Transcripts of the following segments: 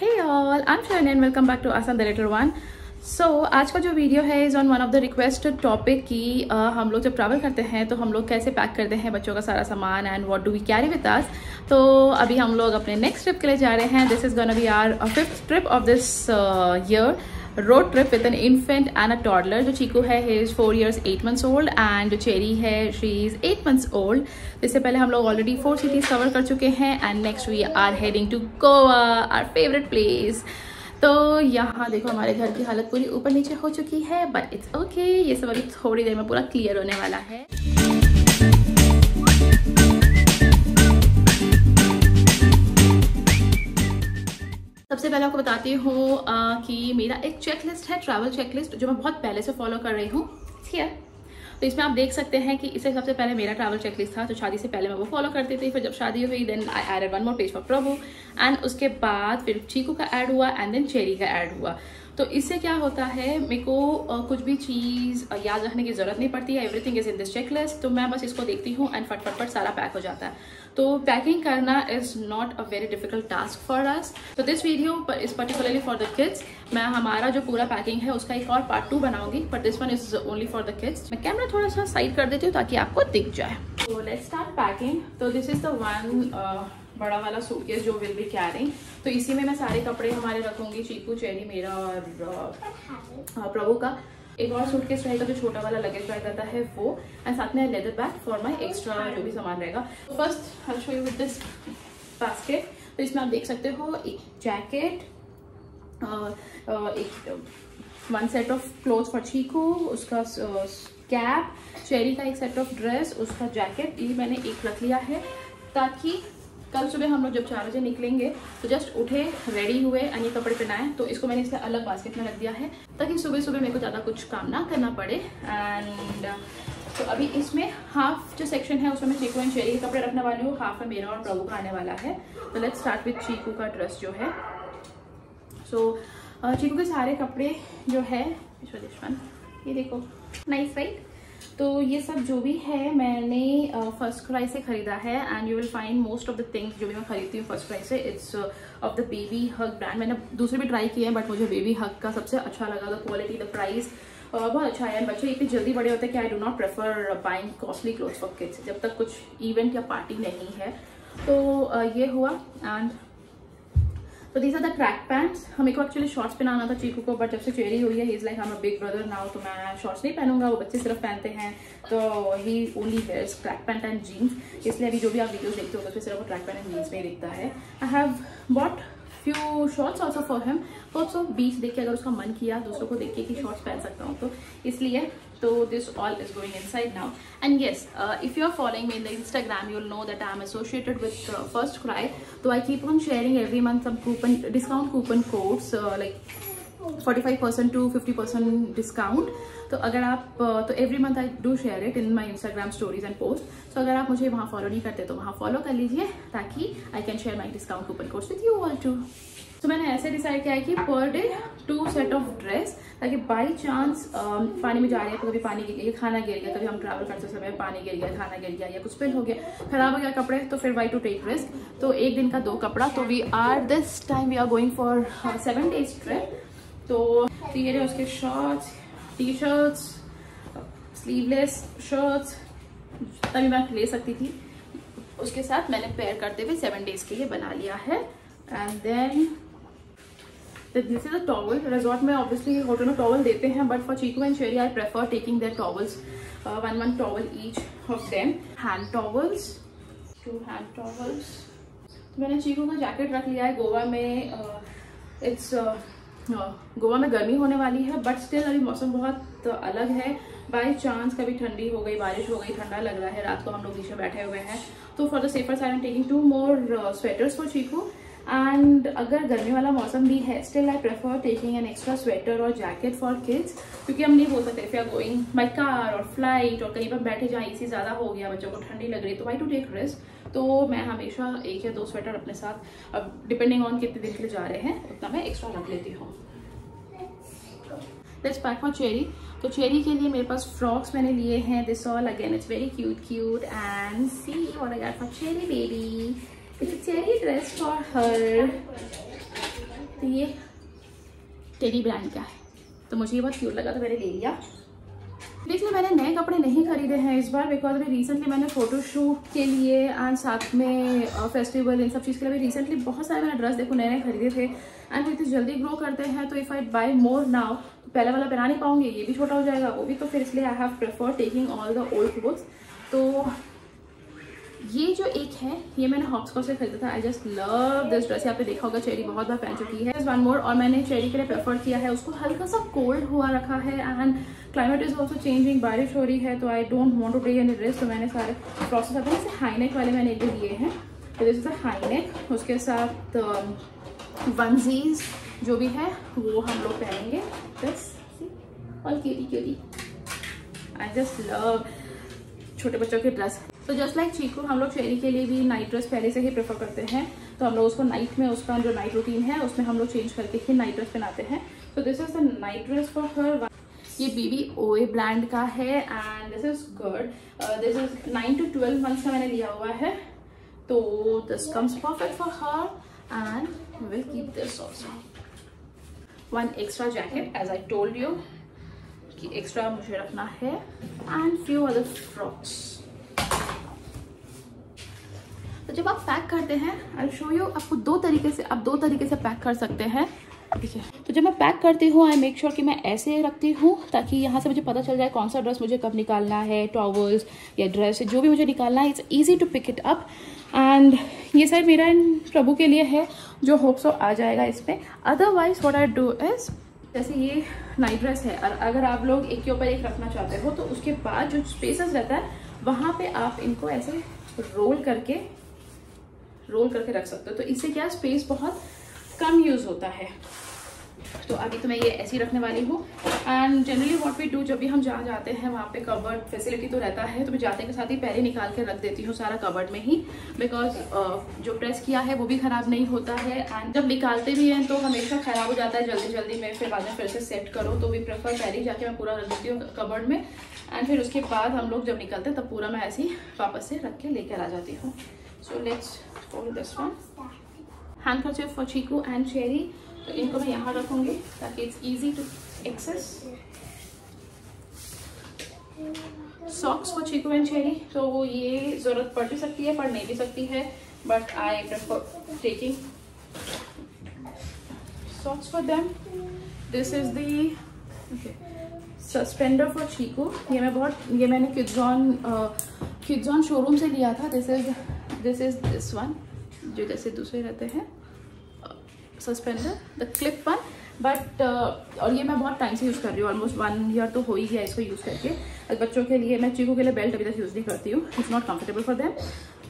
Hey all, I'm Shreya Nain, welcome back to UsAndTheLittleOne. आज का जो वीडियो है is on one of the requested topic कि हम लोग जब ट्रैवल करते हैं तो हम लोग कैसे पैक करते हैं बच्चों का सारा सामान and what do we carry with us. तो अभी हम लोग अपने नेक्स्ट ट्रिप के लिए जा रहे हैं. This is gonna be our 5th trip of this year, road trip with an infant and a toddler. जो चीकू है he is 4 years 8 months old and जो चेरी है शी इज़ 8 months ओल्ड. इससे पहले हम लोग ऑलरेडी 4 cities कवर कर चुके हैं and next we are heading to Goa, our favourite place. तो यहाँ देखो हमारे घर की हालत पूरी ऊपर नीचे हो चुकी है बट इट्स ओके, ये सब अभी थोड़ी देर में पूरा क्लियर होने वाला है. सबसे पहले आपको बताती हूँ कि मेरा एक चेकलिस्ट है, ट्रैवल चेकलिस्ट, जो मैं बहुत पहले से फॉलो कर रही हूँ. तो इसमें आप देख सकते हैं कि इससे सबसे पहले मेरा ट्रैवल चेकलिस्ट था जो शादी से पहले मैं वो फॉलो करती थी. फिर जब शादी हुई then I added 1 more page फॉर प्रभु एंड उसके बाद फिर चीकू का ऐड हुआ एंड देन चेरी का ऐड हुआ. तो इससे क्या होता है, मेरे को कुछ भी चीज़ याद रखने की ज़रूरत नहीं पड़ती है. Everything is in this checklist. तो मैं बस इसको देखती हूँ एंड फटफट सारा पैक हो जाता है. तो पैकिंग करना is not a very difficult task for us. तो this video is particularly for the kids. मैं हमारा जो पूरा पैकिंग है उसका एक और पार्ट 2 बनाऊंगी but this one is only for the kids. मैं कैमरा थोड़ा सा साइड कर देती हूँ ताकि आपको दिख जाए. तो लेट्स स्टार्ट पैकिंग. तो दिस इज़ द वन बड़ा वाला सूटकेस जो विल बी कैरिंग. तो इसी में मैं सारे कपड़े हमारे रखूंगी, चीकू, चेरी, मेरा और प्रभु का. एक और सूटकेस रहेगा जो छोटा वाला लगेज बैग रहता है वो, एंड साथ में leather bag for my extra जो भी सामान रहेगा. First I show you with this basket. तो इसमें आप देख सकते हो एक जैकेट, एक 1 set of cloth for Chiku, उसका कैप, चेरी का एक सेट ऑफ ड्रेस, उसका जैकेट. ये मैंने एक रख लिया है ताकि कल सुबह हम लोग जब 4 बजे निकलेंगे तो जस्ट उठे, रेडी हुए एंड ये कपड़े पहनाएं. तो इसको मैंने इसलिए अलग बास्केट में रख दिया है ताकि सुबह सुबह मेरे को ज़्यादा कुछ काम ना करना पड़े. एंड तो अभी इसमें हाफ जो सेक्शन है उसमें मैं चीकू एंड चेरी के कपड़े रखने वाली हूँ, हाफ में मेरा और प्रभु का आने वाला है. तो लेट्स स्टार्ट विथ चीकू का ड्रेस जो है. सो चीकू के सारे कपड़े जो है ये देखो, नाइस राइट. तो ये सब जो भी है मैंने फर्स्ट क्राई से ख़रीदा है and you will find most of the things जो भी मैं ख़रीदती हूँ फर्स्ट क्राई से it's of the baby hug brand. मैंने दूसरे भी ट्राई किए हैं बट मुझे बेबी हग का सबसे अच्छा लगा. द क्वालिटी, द प्राइस बहुत अच्छा है. बच्चे इतने जल्दी बड़े होते हैं कि I do not prefer buying costly clothes for kids जब तक कुछ इवेंट या पार्टी नहीं है. तो ये हुआ. एंड तो these are the track pants. हमें को एक्चुअली शॉर्ट्स पहनाना था चीकू को बट जब से चेरी हुई है he is like I am a big brother now. तो मैं शॉर्ट्स नहीं पहनूंगा, वो बच्चे सिर्फ पहनते हैं. तो he only wears track pant and jeans. इसलिए अभी जो भी आप वीडियोस देखते हो उसमें सिर्फ वो ट्रैक पैंट एंड जीन्स में ही दिखता है. I have bought few shorts also for him. Also beach देख के अगर उसका मन किया दूसरों को देख के कि शॉर्ट्स पहन सकता हूँ तो इसलिए. So this all is going inside now. And yes, if you are following me in the Instagram, you'll know that I am associated with First Cry. So I keep on sharing every month some discount coupon codes like 45% to 50% discount. तो अगर आप तो every month I do share it in my Instagram stories and post. So अगर आप मुझे वहाँ follow नहीं करते तो वहाँ फॉलो कर लीजिए ताकि I can share my discount coupon codes with you all too. तो मैंने ऐसे डिसाइड किया है कि per day 2 set of dress ताकि बाई चांस पानी में जा रहे हैं तो कभी पानी गिर गया, खाना गिर गया, कभी हम ट्रैवल करते समय पानी गिर गया, खाना गिर गया या कुछ स्पिल हो गया, खराब हो गया कपड़े, तो फिर वाई टू टेक रिस्क. तो एक दिन का 2 कपड़ा. तो we are this time we are going for 7 days trip. तो ये उसके शॉर्ट्स, T-shirts, स्लीवलेस शर्ट्स तभी मैं ले सकती थी. उसके साथ मैंने पेयर करते हुए 7 days के लिए बना लिया है. And then this is a towel. Resort में ऑब्वियसली होटल में टॉवल देते हैं but for Chiku and Cherry I prefer taking their towels, 1 towel each of them. Hand towels, 2 hand towels. मैंने चीकू का जैकेट रख लिया है. गोवा में गोवा में गर्मी होने वाली है बट स्टिल अभी मौसम बहुत अलग है. बाय चांस कभी ठंडी हो गई, बारिश हो गई, ठंडा लग रहा है, रात को हम लोग नीचे बैठे हुए हैं. तो for the safer side I am taking 2 more sweaters for Chiku. And अगर गर्मी वाला मौसम भी है still I prefer taking an extra sweater और जैकेट फॉर किड्स क्योंकि हम नहीं बोल सकते if you are going by car और फ्लाइट और कहीं पर बैठे जाएँ इसी ज़्यादा हो गया, बच्चों को ठंडी लग रही है, तो वाई टू टेक रिस्क. तो मैं हमेशा 1 या 2 sweater अपने साथ, अब डिपेंडिंग ऑन कितने दिन के लिए जा रहे हैं उतना मैं एक्स्ट्रा रख लेती हूँ. Let's pack for Cherry. तो चेरी के लिए मेरे पास फ्रॉक्स मैंने लिए हैं. This all again it's very cute and see what I got for Cherry baby. It's a cherry dress for her. कि ये टेडी ब्रांड का है, तो मुझे ये बहुत क्यूट लगा तो मैंने ले लिया। देखिए मैंने नए कपड़े नहीं खरीदे हैं इस बार, बिकॉज अभी रिसेंटली मैंने फोटोशूट के लिए एंड साथ में फेस्टिवल इन सब चीज़ के लिए रिसेंटली बहुत सारे मैंने ड्रेस देखो नए नए खरीदे थे एंड वो इतनी जल्दी ग्रो करते हैं, तो if I buy more now तो पहले वाला पहना नहीं पाऊंगी, ये भी छोटा हो जाएगा वो भी, तो फिर इसलिए I have prefer taking all the old clothes. तो ये जो एक है ये मैंने हॉप्सकॉच से खरीदा था। I just love this dress, यहाँ पे देखा होगा चेरी बहुत बार पहन चुकी है। वन मोर और मैंने चेरी के लिए प्रेफर किया है, उसको हल्का सा कोल्ड हुआ रखा है and climate is also changing, बारिश हो रही है, तो I don't want to take any risk. तो मैंने सारे प्रोसेस अपने से हाई नेक वाले मैंने एक दो लिए हैं, तो जैसे हाई नेक उसके साथ वनजीज जो भी है वो हम लोग पहनेंगे। बस और cutie cutie, I just love छोटे बच्चों के ड्रेस। तो जस्ट लाइक चीकू हम लोग चेरी के लिए भी नाइट ड्रेस पहले से ही प्रेफर करते हैं, तो हम लोग उसको नाइट में उसका जो नाइट रूटीन है उसमें हम लोग चेंज करके ही नाइट ड्रेस पहनाते हैं। तो this is the night dress for her. ये BBOA ब्रांड का है and this is good, this is 9 to 12 months का मैंने लिया हुआ है, तो this comes perfect for her and will keep this also. One extra jacket as I told you कि एक्स्ट्रा मुझे रखना है एंड फ्यू अदर फ्रॉक्स। तो जब आप पैक करते हैं आई शो यू, आपको आप दो तरीके से पैक कर सकते हैं, ठीक है। तो जब मैं पैक करती हूँ आई मेक श्योर कि मैं ऐसे रखती हूँ ताकि यहाँ से मुझे पता चल जाए कौन सा ड्रेस मुझे कब निकालना है, टॉवल्स या ड्रेस जो भी मुझे निकालना है, it's easy to pick it up. And ये साइड मेरा एंड प्रभु के लिए है, जो होप सो आ जाएगा इसमें। Otherwise what I do is, जैसे ये नाइट ड्रेस है और अगर आप लोग एक के ऊपर एक रखना चाहते हो तो उसके बाद जो स्पेसेस रहता है वहाँ पे आप इनको ऐसे रोल करके रख सकते हो, तो इससे क्या स्पेस बहुत कम यूज़ होता है। तो अभी तो मैं ये ऐसी रखने वाली हूँ। And generally what we do, जब भी हम जहाँ जाते हैं वहाँ पे कबर्ड फैसिलिटी तो रहता है, तो मैं जाते के साथ ही पहले निकाल के रख देती हूँ सारा कबर्ड में ही, बिकॉज जो प्रेस किया है वो भी ख़राब नहीं होता है एंड जब निकालते भी हैं तो हमेशा ख़राब हो जाता है जल्दी जल्दी में, फिर बाद में फिर से सेट करो, तो वी प्रेफर पहले ही जाके मैं पूरा रख देती हूँ कबर्ड में एंड फिर उसके बाद हम लोग जब निकलते हैं तब पूरा मैं ऐसे ही वापस से रख के लेकर आ जाती हूँ। So let's fold this one. Handkerchief for Chiku and Cherry, तो इनको मैं यहाँ रखूँगी ताकि it's easy to access. Socks for Chiku and Cherry, तो वो ये ज़रूरत पड़ भी सकती है पड़ नहीं भी सकती है, but I prefer taking socks for them. This is the suspender for चीकू, ये मैं मैंने किड्ज़ोन शोरूम से लिया था। दिस इज दिस वन, जो जैसे दूसरे रहते हैं suspender the clip one, but और ये मैं बहुत टाइम से यूज़ कर रही हूँ, ऑलमोस्ट 1 year तो हो ही गया इसको यूज़ करके। बच्चों के लिए मैं चीकू के लिए बेल्ट अभी तक यूज़ नहीं करती हूँ, it's not comfortable for them.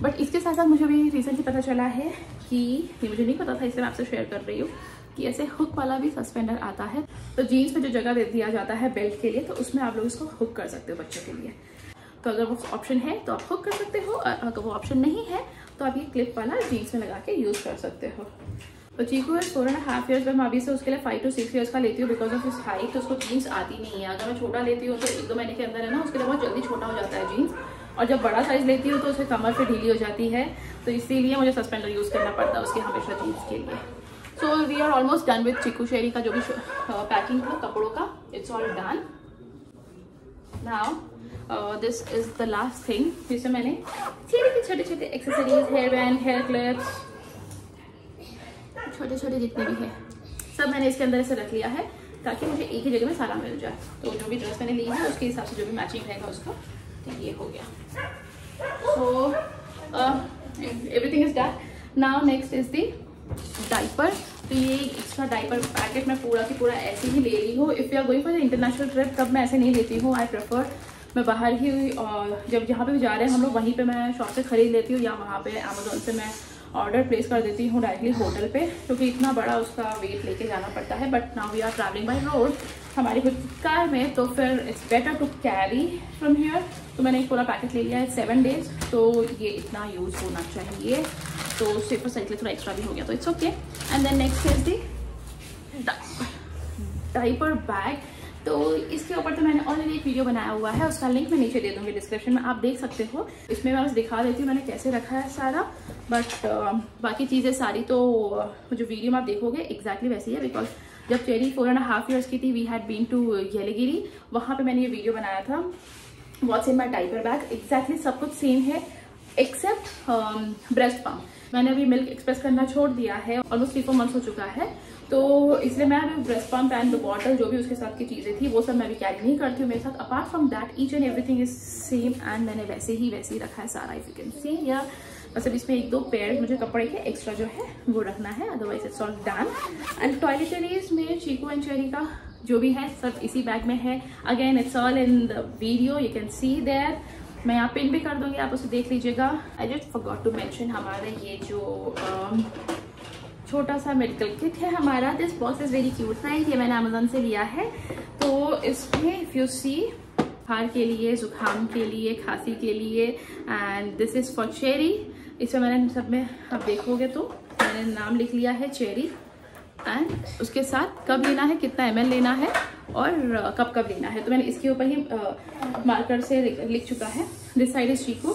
But इसके साथ साथ मुझे अभी रिसेंटली पता चला है कि ये मुझे नहीं पता था, इसलिए मैं आपसे शेयर कर रही हूँ कि ऐसे हुक वाला भी सस्पेंडर आता है, तो जीन्स पर जो जगह दे दिया जाता है बेल्ट के लिए, तो उसमें आप लोग इसको हुक कर सकते हो बच्चों के लिए। तो अगर वो ऑप्शन है तो आप हुक कर सकते हो, और अगर वो ऑप्शन नहीं है तो आप ये क्लिप वाला जीन्स में लगा के यूज़ कर सकते हो। तो चीकू है 4.5 years पर, मैं अभी से उसके लिए 5 to 6 years का लेती हूँ, बिकॉज ऑफ इस हाइट तो उसको जीन्स आती नहीं है। अगर मैं छोटा लेती हूँ तो 1-2 महीने के अंदर है ना उसके लिए बहुत जल्दी छोटा हो जाता है जीन्स, और जब बड़ा साइज लेती हूँ तो उसके कमर पे ढीली हो जाती है, तो इसीलिए मुझे सस्पेंडर यूज़ करना पड़ता है उसके हमेशा जीन्स के लिए। So we are almost done with Chiku Cherry का जो भी पैकिंग था कपड़ों का, it's all done. Now this is the last thing, जिससे मैंने चेरी के छोटे छोटे accessories, hair band, hair clips, छोटे छोटे जितने भी है सब मैंने इसके अंदर ऐसे रख लिया है ताकि मुझे एक ही जगह में सारा मिल जाए। तो जो भी ड्रेस मैंने ली है उसके हिसाब से जो भी मैचिंग रहेगा उसका, तो ये हो गया। So everything is done. Now next is the diaper, तो ये एक्स्ट्रा डाइपर पैकेट मैं पूरा की पूरा ऐसे ही ले रही हूँ। If you are going for the international trip तब मैं ऐसे नहीं लेती हूँ, आई प्रेफर मैं बाहर ही जब जहाँ पे भी जा रहे हैं हम लोग वहीं पे मैं शॉप से ख़रीद लेती हूँ, या वहाँ पे अमेज़ोन से मैं ऑर्डर प्लेस कर देती हूँ डायरेक्टली होटल पे, क्योंकि इतना बड़ा उसका वेट लेके जाना पड़ता है। But now we are travelling by road हमारी खुद कार में, तो फिर it's better to carry from here. तो मैंने एक पूरा पैकेट ले लिया है 7 days, तो ये इतना यूज़ होना चाहिए, तो उससे पर साइकिल थोड़ा एक्स्ट्रा भी हो गया तो it's okay. And then next is the diaper bag, तो इसके ऊपर तो मैंने ऑलरेडी एक वीडियो बनाया हुआ है, उसका लिंक मैं नीचे दे दूँगी डिस्क्रिप्शन में, आप देख सकते हो। इसमें मैं बस दिखा देती हूँ मैंने कैसे रखा है सारा, बट बाकी चीज़ें सारी तो जो वीडियो में आप देखोगे एग्जैक्टली वैसी है, बिकॉज जब चेरी 4.5 years की थी we had been to Yelagiri, वहाँ पे मैंने ये वीडियो बनाया था। What's in my diaper bag, exactly सब कुछ सेम है एक्सेप्ट ब्रेस्ट पम्प। मैंने अभी मिल्क एक्सप्रेस करना छोड़ दिया है, ऑलमोस्ट 3-4 months हो चुका है, तो इसलिए मैं अभी breast pump and the bottle जो भी उसके साथ की चीज़ें थी वो सब मैं भी कैरी नहीं करती हूँ मेरे साथ। Apart from that each and everything is same and मैंने वैसे ही रखा है सारा, इफ यू कैन सी। या बस अब इसमें 1-2 पेयर मुझे कपड़े के एक्स्ट्रा जो है वो रखना है, otherwise it's all done. And toiletries में चीकू एंड चेरी का जो भी है सब इसी बैग में है। Again it's all in the video, you can see there. मैं यहाँ पिन भी कर दूँगी, आप उसे देख लीजिएगा। I just forgot to mention हमारा ये जो छोटा सा मेडिकल किट है हमारा, this box is very cute size, ये मैंने अमेजोन से लिया है। तो इसमें इफ यू सी बुखार के लिए, जुकाम के लिए, खांसी के लिए, and this is for Cherry. इसमें मैंने सब में आप देखोगे तो मैंने नाम लिख लिया है चेरी, एंड उसके साथ कब लेना है, कितना ml लेना है और कब कब लेना है, तो मैंने इसके ऊपर ही मार्कर से लिख चुका है। दिस साइड इज चीकू,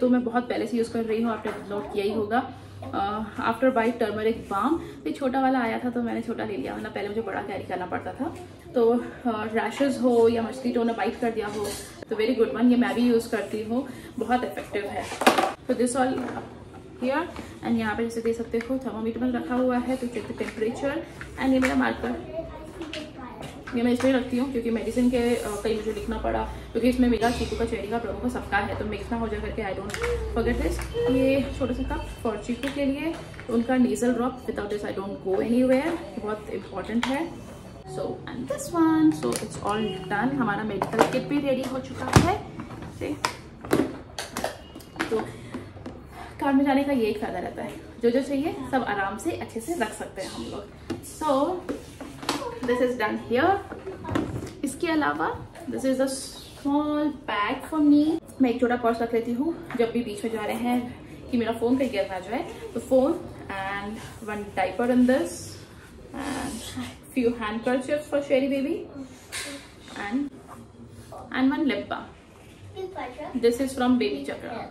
तो मैं बहुत पहले से यूज़ कर रही हूँ, आपने नोट किया ही होगा। आफ्टर बाई टर्मरिक बाम, ये छोटा वाला आया था तो मैंने छोटा ले लिया, वरना पहले मुझे बड़ा कैरी करना पड़ता था। तो रैशेज हो या मस्कीटो ने बाइट कर दिया हो तो वेरी गुड वन, ये मैं भी यूज़ करती हूँ, बहुत इफेक्टिव है। तो दिस ऑल हियर एंड यहाँ पे जैसे दे सकते हो थर्मामीटर रखा हुआ है तो चेक द टेम्परेचर। एंड ये मेरा मार्कर ये मैं इसलिए रखती हूँ क्योंकि मेडिसिन के कहीं मुझे लिखना पड़ा, क्योंकि इसमें मेरा चीकू का, चेरी का, प्रभु का सबका है, तो मिक्स ना हो जाए करके आई डोंट फॉरगेट दिस। ये छोटा सा कप फॉर चीकू के लिए, उनका nasal drop, without this I don't go anywhere, बहुत इंपॉर्टेंट है। So and this one, so it's all done, हमारा मेडिकल किट भी रेडी हो चुका है। तो कार में जाने का ये एक फ़ायदा रहता है, जो जो चाहिए सब आराम से अच्छे से रख सकते हैं हम लोग। सो This is done here. इसके अलावा this is a small bag for me. मैं एक छोटा पर्स रख लेती हूँ जब भी बीच में जा रहे हैं कि मेरा फ़ोन पे गिर ना जाए, तो phone and 1 diaper in this and few handkerchiefs for Sherry baby and 1 lip balm. This is from Baby Chakra.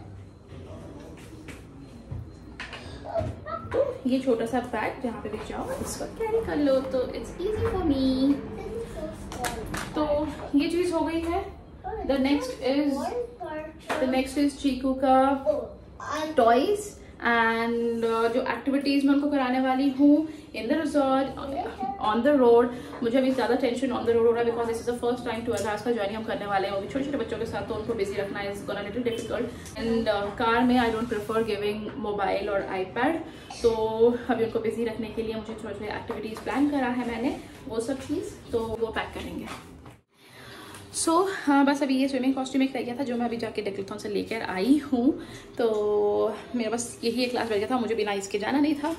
तो ये छोटा सा बैग जहाँ पे भी जाओ इसको कैरी कर लो, तो इट्स इजी फॉर मी। तो ये चीज़ हो गई है। द नेक्स्ट इज चीकू का टॉयज एंड जो एक्टिविटीज़ मैं उनको कराने वाली हूँ in the resort, on the road. मुझे अभी ज़्यादा टेंशन ऑन द रोड हो रहा है because this is the first time 12 hours का जर्नी हम करने वाले हैं, वो भी छोटे छोटे बच्चों के साथ, तो उनको बिजी रखना is gonna little difficult. And car में I don't prefer giving mobile और iPad, तो अभी उनको बिजी रखने के लिए मुझे छोटे छोटे एक्टिविटीज़ प्लान करा है मैंने, वो सब चीज़ तो वो पैक करेंगे। हाँ बस अभी ये स्विमिंग कॉस्ट्यूम एक रह गया था जो मैं अभी जाके डेक्लेथॉन से लेकर आई हूँ, तो मेरा बस यही एक क्लास रह गया था, मुझे बिना इसके जाना नहीं था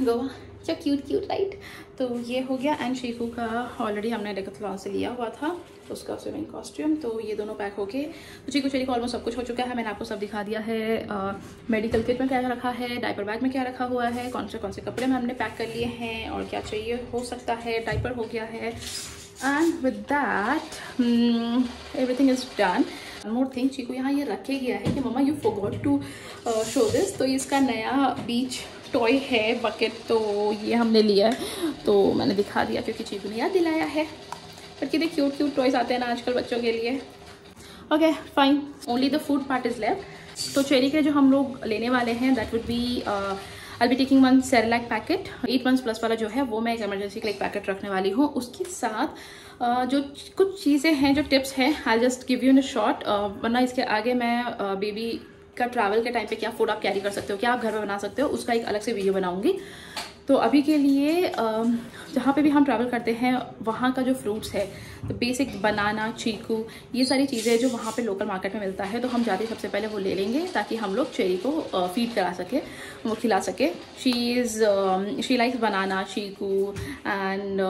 गोवा। क्या क्यूट राइट। तो ये हो गया। एंड चीकू का ऑलरेडी हमने डेक्लेथॉन से लिया हुआ था उसका स्विमिंग कॉस्ट्यूम, तो ये दोनों पैक हो गए। तो चीकू चेरी का ऑलमोस्ट सब कुछ हो चुका है, मैंने आपको सब दिखा दिया है। मेडिकल किट में क्या रखा है, डाइपर बैग में क्या रखा हुआ है, कौन से कपड़े में हमने पैक कर लिए हैं और क्या चाहिए हो सकता है, डाइपर हो गया है। And with that, everything is done. One more thing, चीकू यहाँ ये रखे गया है कि mama you forgot to show this, तो इसका नया बीच टॉय है बकेट, तो ये हमने लिया है, तो मैंने दिखा दिया क्योंकि चीकू ने याद दिलाया है। बट कितने क्यूट टॉयज आते हैं ना आजकल बच्चों के लिए। Okay fine, only the food part is left. तो चेरी के जो हम लोग लेने वाले हैं that would be I be taking 1 Cerelac packet, 8 months+ वाला जो है वो मैं एक एमरजेंसी के लिए पैकेट रखने वाली हूँ। उसके साथ जो कुछ चीज़ें हैं, जो टिप्स हैं, I just give you in a short, वरना इसके आगे मैं बेबी का ट्रैवल के टाइम पे क्या फूड आप कैरी कर सकते हो, क्या आप घर में बना सकते हो, उसका एक अलग से वीडियो बनाऊँगी। तो अभी के लिए जहाँ पे भी हम ट्रैवल करते हैं वहाँ का जो फ्रूट्स है, तो बेसिक बनाना, चीकू, ये सारी चीज़ें जो वहाँ पे लोकल मार्केट में मिलता है, तो हम जाते सबसे पहले वो ले लेंगे ताकि हम लोग चेरी को फीड करा सके, वो खिला सके। She likes banana, Chiku and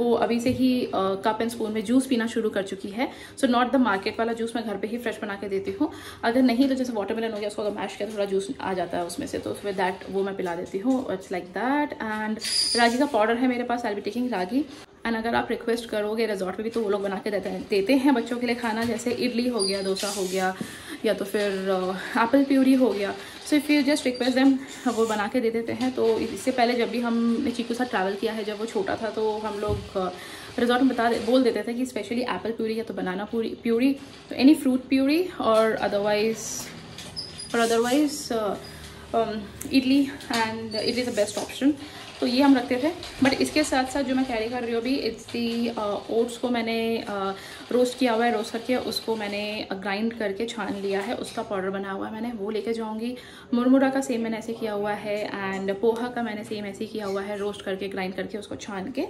वो अभी से ही कप एंड स्पून में जूस पीना शुरू कर चुकी है। सो नॉट द मार्केट वाला जूस, मैं घर पर ही फ्रेश बना के देती हूँ, अगर नहीं तो जैसे वाटरमेलन हो गया उसको अगर मैश कर थोड़ा जूस आ जाता है उसमें से, तो उसमें दैट वो मैं पिला देती हूँ, it's like that. And ragi का पाउडर है मेरे पास, I will be taking ragi. And अगर आप रिक्वेस्ट करोगे रिजॉर्ट में भी तो वो लोग बना के देते हैं बच्चों के लिए खाना, जैसे इडली हो गया, डोसा हो गया, या तो फिर एप्पल प्यूरी हो गया. So if you just request them वो बना के दे देते हैं. तो इससे पहले जब भी हमने चीकू के साथ ट्रैवल किया है, जब वो छोटा था, तो हम लोग रिजॉर्ट में बोल देते थे कि स्पेशली एप्पल प्यूरी या तो बनाना प्यूरी, तो एनी फ्रूट प्यूरी, और otherwise idli, and idli is the best option. तो ये हम रखते थे. बट इसके साथ साथ जो मैं कैरी कर रही हूँ अभी, इट्स दी ओट्स को मैंने रोस्ट किया हुआ है, रोस्ट करके उसको मैंने ग्राइंड करके छान लिया है, उसका पाउडर बनाया हुआ है मैंने, वो लेके जाऊँगी. मुरमुरा का सेम मैंने ऐसे किया हुआ है, एंड पोहा का मैंने सेम ऐसे किया हुआ है, रोस्ट करके ग्राइंड करके उसको छान के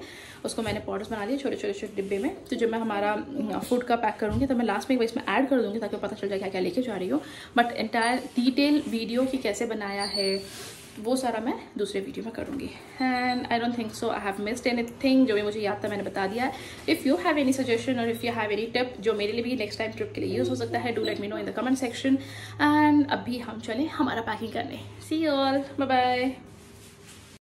उसको मैंने पाउडर्स बना लिए छोटे छोटे छोटे डिब्बे में. तो जब मैं हमारा फूड का पैक करूँगी तो मैं लास्ट में एक बार इसमें ऐड कर दूँगी ताकि पता चल जाए क्या क्या लेके जा रही हूँ. बट एंटायर डिटेल वीडियो की कैसे बनाया है वो सारा मैं दूसरे वीडियो में करूँगी. And I don't think so I have missed anything. जो भी मुझे याद था मैंने बता दिया है. If you have any suggestion और if you have any tip जो मेरे लिए भी नेक्स्ट टाइम ट्रिप के लिए यूज़ हो सकता है, do let me know in the comment section. And अभी हम चलें हमारा पैकिंग करने. See you all, bye bye.